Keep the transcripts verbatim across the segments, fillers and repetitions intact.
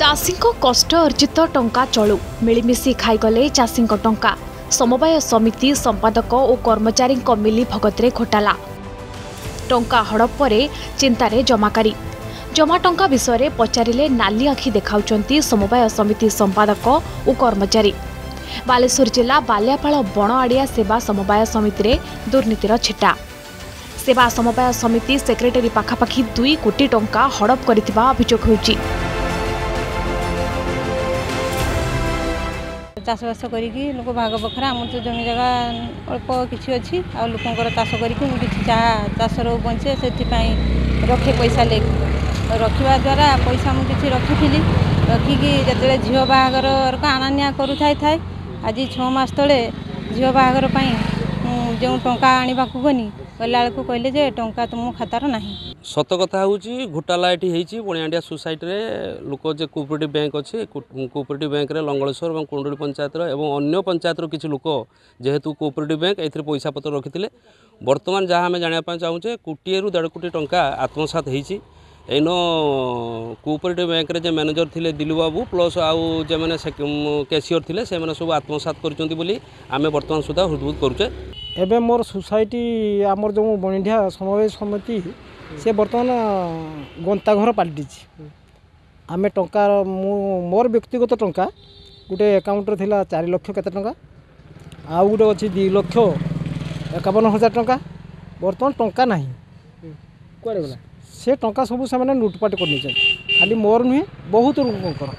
ଚାଷୀଙ୍କ କଷ୍ଟ ଅର୍ଜିତ ଟଙ୍କା ଚଳୁ ମିଳିମିଶି ଖାଇଗଲେ ଚାଷୀଙ୍କ ଟଙ୍କା। ସମବାୟ ସମିତି ସମ୍ପାଦକ ଓ କର୍ମଚାରୀଙ୍କ ମିଲି ଭଗତରେ ଘୋଟାଲା। ଟଙ୍କା ହଡପ ପରେ ଚିନ୍ତାରେ ଜମାକାରୀ। ଜମା ଟଙ୍କା ବିଷୟରେ ପଚାରିଲେ ନାଲି ଆଖି ଦେଖାଉଛନ୍ତି ସମବାୟ ସମିତି ସମ୍ପାଦକ ଓ କର୍ମଚାରୀ। ବାଲେଶ୍ୱର ଜିଲ୍ଲା ବାଲିଆପାଳ ବଣିଆଡ଼ିଆ ସେବା ସମବାୟ ସମିତିରେ ଦୁର୍ନୀତିର ଛିଟା। ସେବା ସମବାୟ ସମିତି ସେକ୍ରେଟାରୀ ପାଖାପାଖି ଦୁଇ କୋଟି ଟଙ୍କା ହଡପ କରିଥିବା ଅଭିଯୋଗ ହୋଇଛି। चाषबास करी लोक भाग बखरा आम तो जमी जगह अल्प किसी अच्छी आकर चाष कर बंचे से रखे पैसा ले रखा द्वारा पैसा मुझे रखी रखिकी जो झील बाहर आनानिया करूए आज छस ते झील बाहर जो टा आवाक गनी गला कहले टा तुम खातार ना सत कथा हूँ घोटाला ये बणियाडिया सोसाइटी लोक जो कोऑपरेटिव बैंक अच्छे कोऑपरेटिव बैंक रे लंगलेश्वर और कुंडली पंचायत और अन्य पंचायत किसी लोक जेहेतु कोऑपरेटिव बैंक ये पैसा पत्र रखी है। बर्तमान जहाँ आम जानापी चाहूचे कोटी रू देढ़ कोटी टंका आत्मसात होती एनो कोऑपरेटिव बैंक रे जे मैनेजर थे दिलू बाबू प्लस आउ जे मैंने कैशियर थे से मैंने सब आत्मसात करें बर्तमान सुधा हृदबुद करुचे। एवं मोर सोसाइटी आमर जो बणियाडिया समवाय समिति से बर्तमान गंताघर पलटि आम टा मोर व्यक्तिगत टा गोटे एकाउंट थी चार लक्ष के टा आउ गोटे अच्छी दु लक्ष एकावन हजार टा बर्तमान टा ना क्या से टा सब से लुटपाट कर खाली मोर नुहे बहुत लोक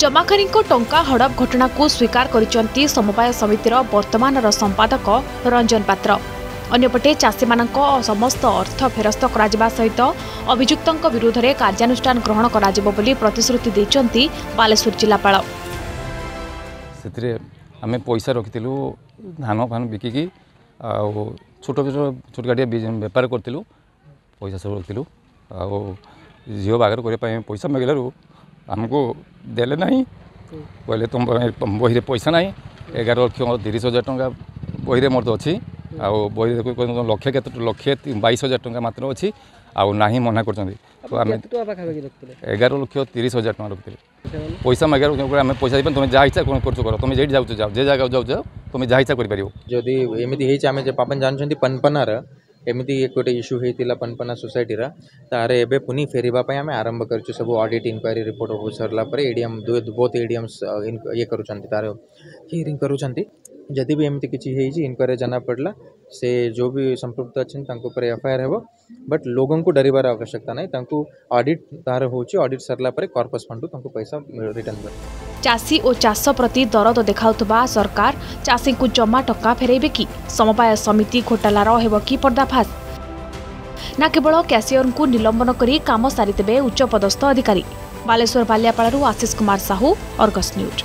जमाकारी टा हड़प घटना को स्वीकार कर समवाय समितिर बर्तमान संपादक रंजन पात्र। अन्यपटे चाषी समस्त अर्थ फेरस्त करा सहित अभियुक्तों विरोध में कार्यानुष्ठान ग्रहण करश्रुति देते बालेश्वर जिलापाल। से आम पैसा रखीलु धान फान बिकिकी छोट छोटकाटिया बेपार करूँ पैसा सब रखीलु झील बागर करने पैसा मगिलू आमको देले ना कहले तुम बही पैसा ना एगार लक्ष तीस हजार टाँह बही मोर अच्छी आउ बही लक्ष के लक्ष बैश हजार टाँह मात्र अच्छी आउ ना मना करगार लक्ष तीस हजार टाँह रखते पैसा मागार पैसा तुम जहाँ इच्छा कौन कर तुम जे जाओ जे जगह जाओ जाओ तुम जहाँ इच्छा करें जानते पनपनार एमती गोटे इश्यू होता पनपना सोसाइटीर तार एवं पुनी फेरवाई आम आरंभ कर सब ऑडिट इनक्वायरी रिपोर्ट हो सरलापर एडीएम बहुत एडीएम्स ये कर हियरिंग कर जदि भी एमती किसी इनक्वायरी जाना पड़ला से जो भी संपृक्त अच्छे एफआईआर हो बट लोगों को डरबार आवश्यकता नहीं ऑडिट तार होची ऑडिट सरला परे कॉर्पस फंड को पैसा रिटर्न कर चाषी और चाष प्रति दरद देखाउतबा सरकार चाषी को जमा टका फेरेबे कि समवाय समिति घोटालार हेबो कि पर्दाफाश ना केवल कैशियर को निलंबन करी काम सारितेबे उच्च पदस्थ अधिकारी। Baleshwar बालियापालू Ashish Kumar Sahu Argus news.